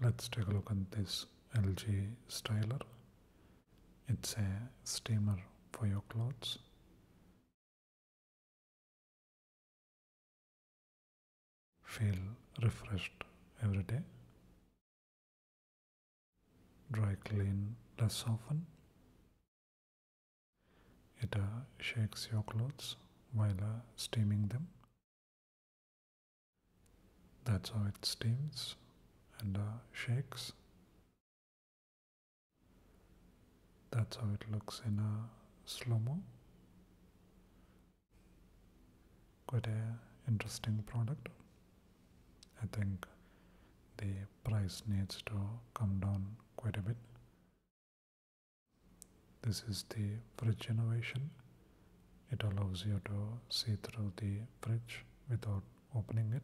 Let's take a look at this LG Styler. It's a steamer for your clothes. Feel refreshed every day. Dry clean less often. It shakes your clothes while steaming them. That's how it steams and shakes. That's how it looks in a slow-mo. Quite an interesting product. I think the price needs to come down quite a bit. This is the fridge innovation. It allows you to see through the fridge without opening it.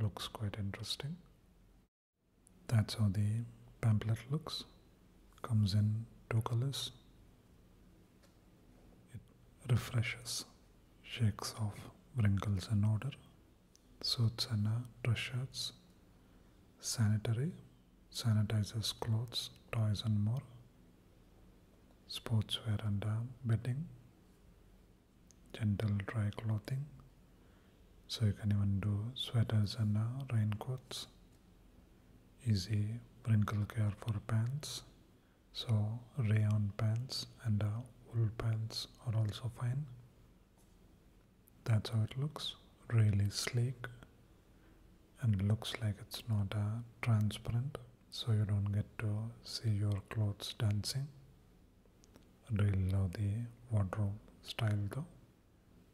Looks quite interesting. That's how the pamphlet looks. Comes in 2 colors. It refreshes, shakes off wrinkles and odor. Suits and dress shirts. Sanitary, sanitizes clothes, toys and more. Sportswear and bedding. Gentle dry clothing. So you can even do sweaters and raincoats. Easy wrinkle care for pants. So rayon pants and wool pants are also fine. That's how it looks. Really sleek, and looks like it's not transparent, so you don't get to see your clothes dancing. I really love the wardrobe style though.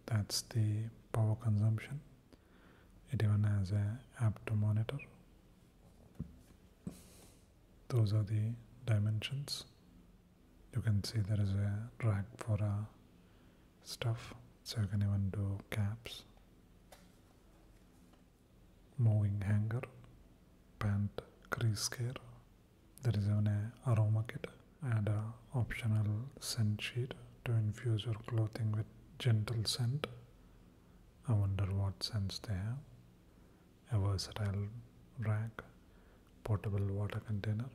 That's the power consumption. It even has an app to monitor. Those are the dimensions. You can see there is a rack for stuff, so you can even do caps, moving hanger, pant crease care. There is even an aroma kit and an optional scent sheet to infuse your clothing with gentle scent. I wonder what scents they have. A versatile rack, portable water container,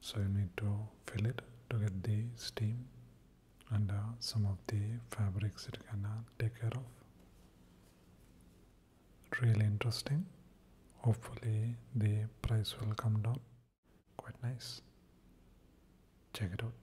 so you need to fill it to get the steam, and some of the fabrics it can take care of. Really interesting. Hopefully the price will come down. Quite nice. Check it out.